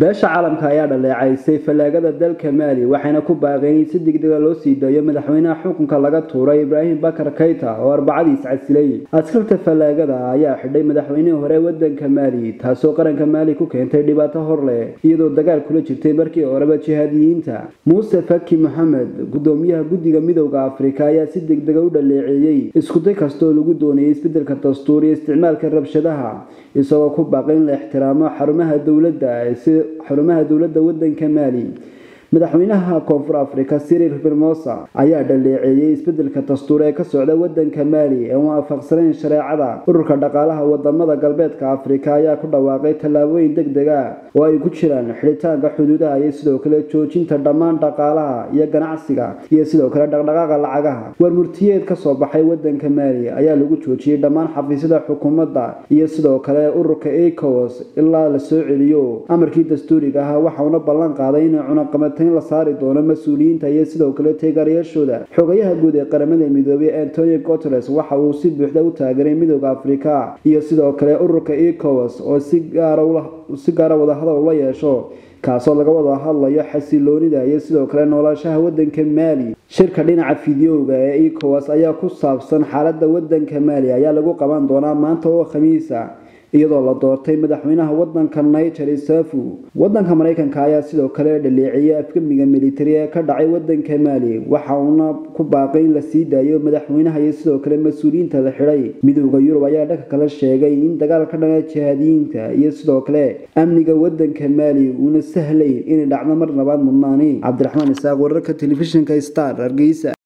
beesha caalamka ayaa dhaleecaysay falaagada dalka Mali waxayna ku baaqeen si degdeg ah loo sii daayo madaxweynaha xukunka laga tuuray Ibrahim Bakar Keita oo arbacadiis cadsilay askarta falaagada ayaa xidhay madaxweynihii hore wadanka Mali taasoo qaranka Mali ku keentay dhibaato horle iyadoo dagaal kula jirtay markii horeba jihadiyiinta Muuse Faki Maxamed gudoomiyaha gudiga midowga Afrika ayaa si degdeg ah u dhaleeceeyay isku day kasto lagu doonayay isbeddelka dastuuriga isticmaalka rabshadaha isagoo ku baaqeen la ixtiraamo xarumaha dawladda si xarumaha dawladda wadanka Mali madaxweynaha Koonfur Afrika Cyril Ramaphosa ayaa dhaleeceeyay isbeddelka dastuuriga ka socda wadanka Mali ee aan waafaqsanayn shareecada ururka dhaqaalaha wadamada galbeedka Afrika ayaa ku dhawaaqay talaabooyin degdeg ah oo ay ku jiraan xiritaanka xuduudaha iyo sidoo kale joojinta dhammaan dhaqaalaha iyo ganacsiga iyo sidoo kale dhaqdhaqaaqa lacagaha warmurtiyeed ka soo baxay wadanka Mali ayaa lagu joojiyay dhammaan xafiisyada xukuumadda iyo sidoo kale ururka ECOWAS ilaa la soo celiyo amarkii dastuuriga ah waxa uu ballan qaaday in cunaqabateyn la saari doono mas'uuliyiinta iyo sidoo kale taageerayaashooda xogayaha guud ee qaramada midoobay Antonio Guterres waxa uu si buuxda u taageeray midowga Afrika iyo sidoo kale ururka ECOWAS oo si gaar ah wada hadal la yeesho kaasoo laga wada hadlayo xasiloonida iyo sidoo kale noolaanshaha wadanka Mali shirka dhinaca fiidiyowga ee ECOWAS ayaa ku saabsan xaaladda wadanka Mali ayaa lagu qaban doonaa maanta oo Khamiisa iyadoo la doortay madaxweynaha wadanka Nigeria Isaafu wadanka Mareykanka ayaa sidoo kale dhaleeceeyay afgamiga militariga ka dhacay wadanka Mali waxa uu ku baaqay in la sii daayo madaxweynaha iyo sidoo kale mas'uuliyiinta la xidhay midowga Yurub ayaa dhaka kala sheegay in dagaalka dhana jihadiyiinta iyo sidoo kale amniga wadanka Mali uu na sahlay in dhacdo mar labaad mudnaani Cabdiraxmaan Isaaq wararka telefishinka Star Hargeysa.